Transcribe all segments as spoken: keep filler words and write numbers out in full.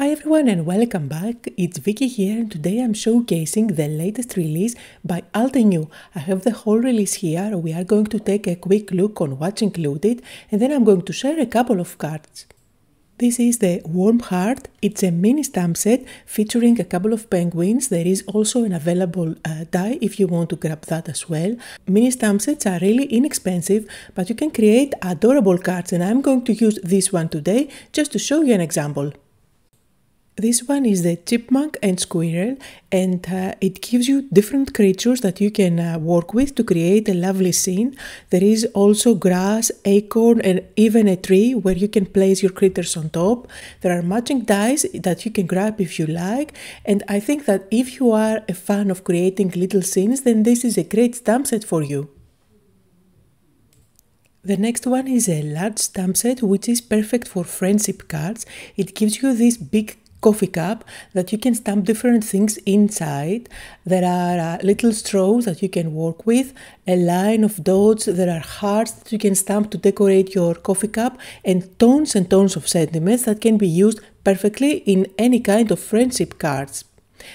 Hi everyone and welcome back, it's Vicky here and today I'm showcasing the latest release by Altenew. I have the whole release here, we are going to take a quick look on what's included and then I'm going to share a couple of cards. This is the Warm Heart, it's a mini stamp set featuring a couple of penguins. There is also an available uh, die if you want to grab that as well. Mini stamp sets are really inexpensive, but you can create adorable cards and I'm going to use this one today just to show you an example. This one is the chipmunk and squirrel and uh, it gives you different creatures that you can uh, work with to create a lovely scene. There is also grass, acorn and even a tree where you can place your critters on top. There are matching dies that you can grab if you like, and I think that if you are a fan of creating little scenes then this is a great stamp set for you. The next one is a large stamp set which is perfect for friendship cards. It gives you this big coffee cup that you can stamp different things inside. There are uh, little straws that you can work with, a line of dots, there are hearts that you can stamp to decorate your coffee cup, and tons and tons of sentiments that can be used perfectly in any kind of friendship cards.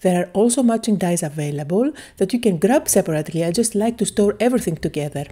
There are also matching dies available that you can grab separately. I just like to store everything together.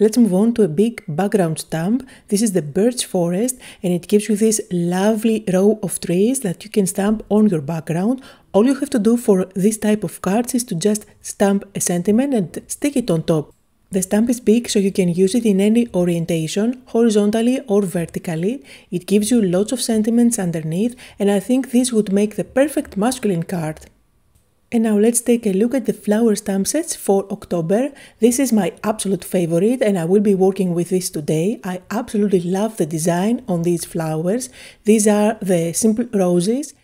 Let's move on to a big background stamp. This is the Birch Forest and it gives you this lovely row of trees that you can stamp on your background. All you have to do for this type of cards is to just stamp a sentiment and stick it on top. The stamp is big so you can use it in any orientation, horizontally or vertically. It gives you lots of sentiments underneath and I think this would make the perfect masculine card. And now let's take a look at the flower stamp sets for October. This is my absolute favorite and I will be working with this today. I absolutely love the design on these flowers. These are the simple roses.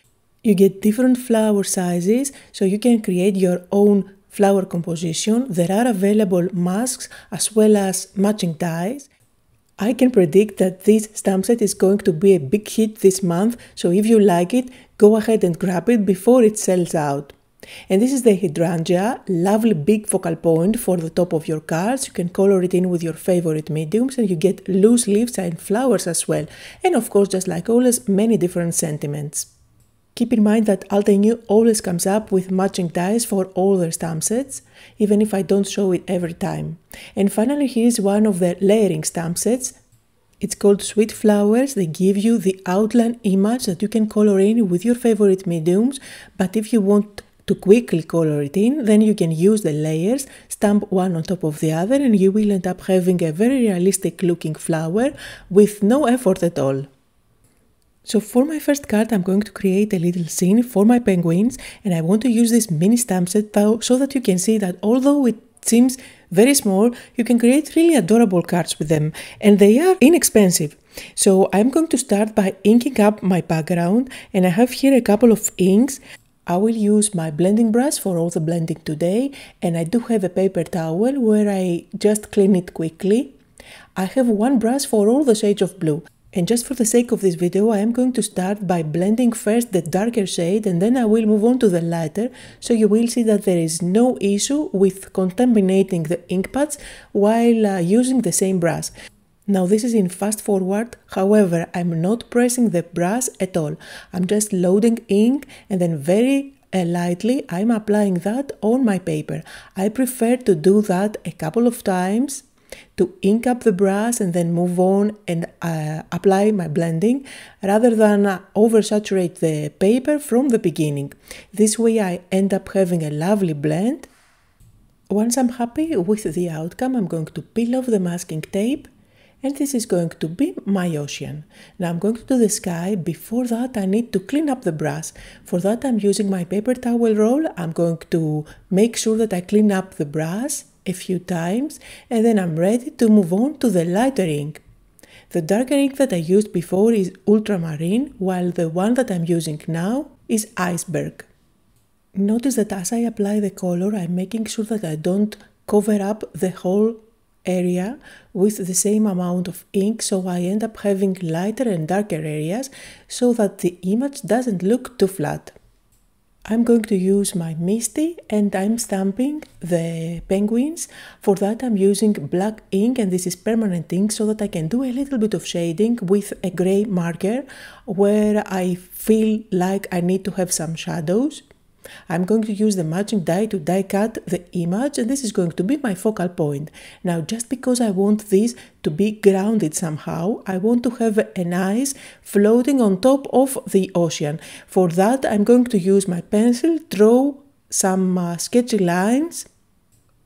You get different flower sizes so you can create your own flower composition. There are available masks as well as matching dies. I can predict that this stamp set is going to be a big hit this month, so if you like it, go ahead and grab it before it sells out. And this is the Hydrangea, lovely big focal point for the top of your cards. You can color it in with your favorite mediums and you get loose leaves and flowers as well. And of course, just like always, many different sentiments. Keep in mind that Altenew always comes up with matching dies for all their stamp sets, even if I don't show it every time. And finally, here is one of their layering stamp sets. It's called Sweet Flowers. They give you the outline image that you can color in with your favorite mediums, but if you want to quickly color it in, then you can use the layers, stamp one on top of the other, and you will end up having a very realistic looking flower with no effort at all. So for my first card, I'm going to create a little scene for my penguins, and I want to use this mini stamp set though, so that you can see that although it seems very small, you can create really adorable cards with them, and they are inexpensive. So I'm going to start by inking up my background, and I have here a couple of inks. I will use my blending brush for all the blending today, and I do have a paper towel where I just clean it quickly. I have one brush for all the shades of blue, and just for the sake of this video I am going to start by blending first the darker shade and then I will move on to the lighter, so you will see that there is no issue with contaminating the ink pads while uh, using the same brush. Now this is in fast forward, however, I'm not pressing the brush at all. I'm just loading ink and then very uh, lightly I'm applying that on my paper. I prefer to do that a couple of times, to ink up the brush and then move on and uh, apply my blending, rather than uh, oversaturate the paper from the beginning. This way I end up having a lovely blend. Once I'm happy with the outcome, I'm going to peel off the masking tape. And this is going to be my ocean. Now I'm going to do the sky. Before that I need to clean up the brush. For that I'm using my paper towel roll. I'm going to make sure that I clean up the brush a few times and then I'm ready to move on to the lighter ink. The darker ink that I used before is Ultramarine, while the one that I'm using now is Iceberg. Notice that as I apply the color I'm making sure that I don't cover up the whole area with the same amount of ink, so I end up having lighter and darker areas so that the image doesn't look too flat. I'm going to use my Misti and I'm stamping the penguins. For that I'm using black ink, and this is permanent ink so that I can do a little bit of shading with a grey marker where I feel like I need to have some shadows. I'm going to use the matching die to die cut the image, and this is going to be my focal point. Now, just because I want this to be grounded somehow, I want to have an ice floating on top of the ocean. For that, I'm going to use my pencil, draw some uh, sketchy lines.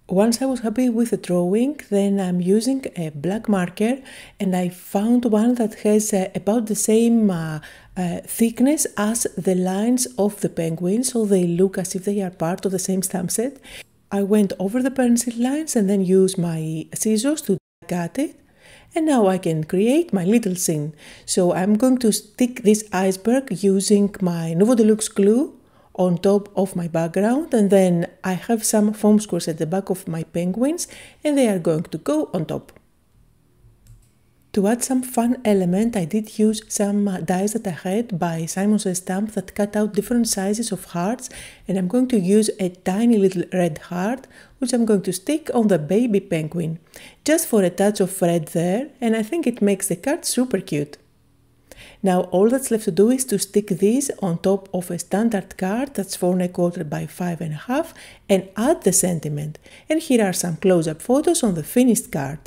Once I was happy with the drawing, then I'm using a black marker, and I found one that has uh, about the same uh, uh, thickness as the lines of the penguin, so they look as if they are part of the same stamp set. I went over the pencil lines and then used my scissors to cut it, and now I can create my little scene. So I'm going to stick this iceberg using my Nuvo Deluxe glue on top of my background, and then I have some foam squares at the back of my penguins and they are going to go on top. To add some fun element, I did use some dies that I had by Simon Says Stamp that cut out different sizes of hearts, and I'm going to use a tiny little red heart which I'm going to stick on the baby penguin just for a touch of red there, and I think it makes the card super cute. Now all that's left to do is to stick these on top of a standard card that's four and a quarter by five and a half and add the sentiment. And here are some close-up photos on the finished card.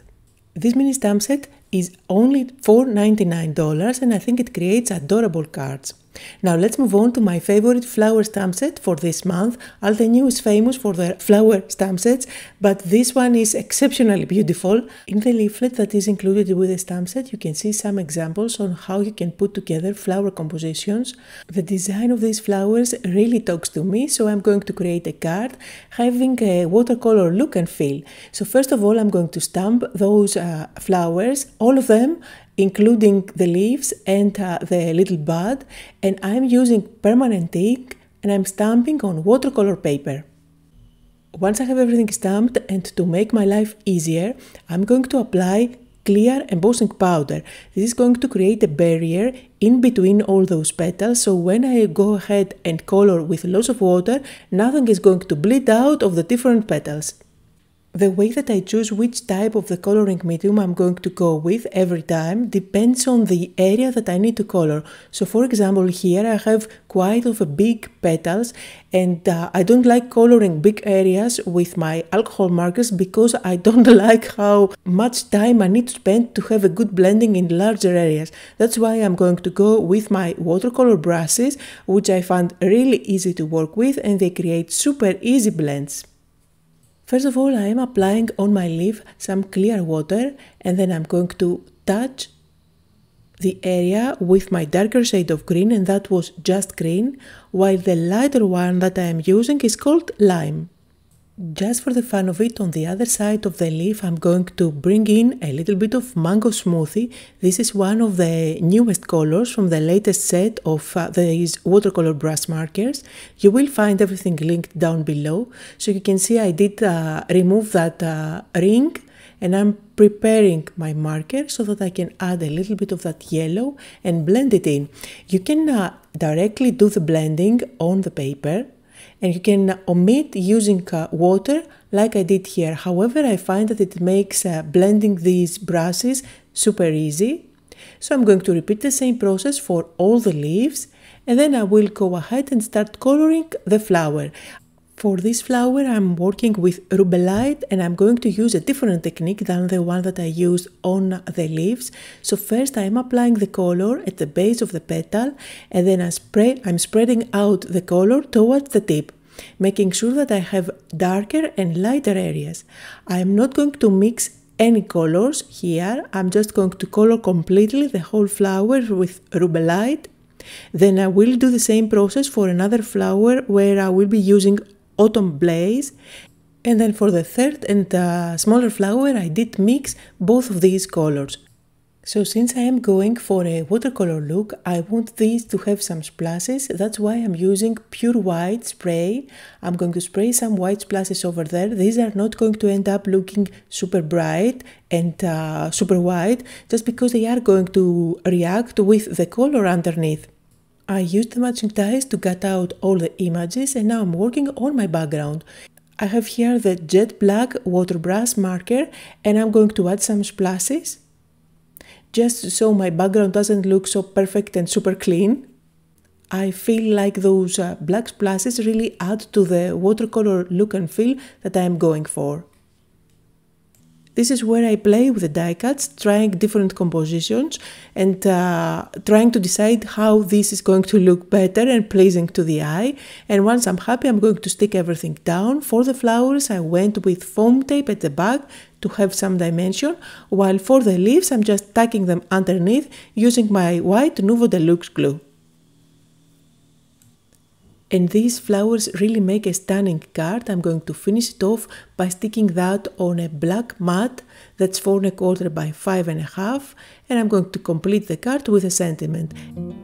This mini stamp set is only four ninety-nine, and I think it creates adorable cards. Now let's move on to my favorite flower stamp set for this month. Altenew is famous for their flower stamp sets, but this one is exceptionally beautiful. In the leaflet that is included with the stamp set, you can see some examples on how you can put together flower compositions. The design of these flowers really talks to me, so I'm going to create a card having a watercolor look and feel. So first of all, I'm going to stamp those uh, flowers, all of them, including the leaves and uh, the little bud, and I'm using permanent ink and I'm stamping on watercolor paper. Once I have everything stamped, and to make my life easier, I'm going to apply clear embossing powder. This is going to create a barrier in between all those petals, so when I go ahead and color with lots of water, nothing is going to bleed out of the different petals. The way that I choose which type of the coloring medium I'm going to go with every time depends on the area that I need to color. So for example, here I have quite of a big petals, and uh, I don't like coloring big areas with my alcohol markers because I don't like how much time I need to spend to have a good blending in larger areas. That's why I'm going to go with my watercolor brushes, which I find really easy to work with and they create super easy blends. First of all, I am applying on my leaf some clear water, and then I'm going to touch the area with my darker shade of green, and that was just green, while the lighter one that I am using is called lime. Just for the fun of it, on the other side of the leaf, I'm going to bring in a little bit of mango smoothie. This is one of the newest colors from the latest set of uh, these watercolor brush markers. You will find everything linked down below. So you can see I did uh, remove that uh, ring, and I'm preparing my marker so that I can add a little bit of that yellow and blend it in. You can uh, directly do the blending on the paper, and you can omit using uh, water like I did here. However, I find that it makes uh, blending these brushes super easy. So I'm going to repeat the same process for all the leaves, and then I will go ahead and start coloring the flower. For this flower, I'm working with rubellite, and I'm going to use a different technique than the one that I used on the leaves. So first I'm applying the color at the base of the petal, and then I spray, I'm spreading out the color towards the tip, making sure that I have darker and lighter areas. I'm not going to mix any colors here, I'm just going to color completely the whole flower with rubellite. Then I will do the same process for another flower where I will be using Autumn Blaze, and then for the third and uh, smaller flower I did mix both of these colors. So since I am going for a watercolor look, I want these to have some splashes. That's why I'm using pure white spray. I'm going to spray some white splashes over there. These are not going to end up looking super bright and uh, super white, just because they are going to react with the color underneath. I used the matching dies to cut out all the images and now I'm working on my background. I have here the jet black water brush marker and I'm going to add some splashes just so my background doesn't look so perfect and super clean. I feel like those uh, black splashes really add to the watercolor look and feel that I'm going for. This is where I play with the die cuts, trying different compositions and uh, trying to decide how this is going to look better and pleasing to the eye. And once I'm happy, I'm going to stick everything down. For the flowers, I went with foam tape at the back to have some dimension, while for the leaves, I'm just tacking them underneath using my white Nuvo Deluxe glue. And these flowers really make a stunning card. I'm going to finish it off by sticking that on a black mat that's four and a quarter by five and a half. And I'm going to complete the card with a sentiment.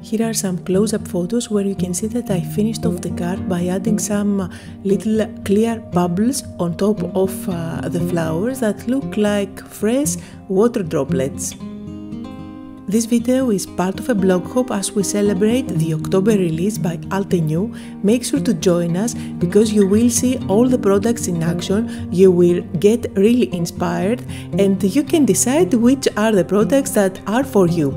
Here are some close-up photos where you can see that I finished off the card by adding some little clear bubbles on top of uh, the flowers that look like fresh water droplets. This video is part of a blog hop as we celebrate the October release by Altenew. Make sure to join us because you will see all the products in action, you will get really inspired and you can decide which are the products that are for you.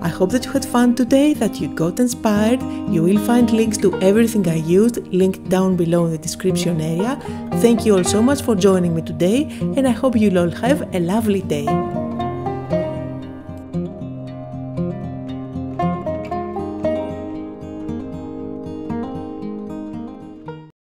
I hope that you had fun today, that you got inspired. You will find links to everything I used linked down below in the description area. Thank you all so much for joining me today and I hope you'll all have a lovely day.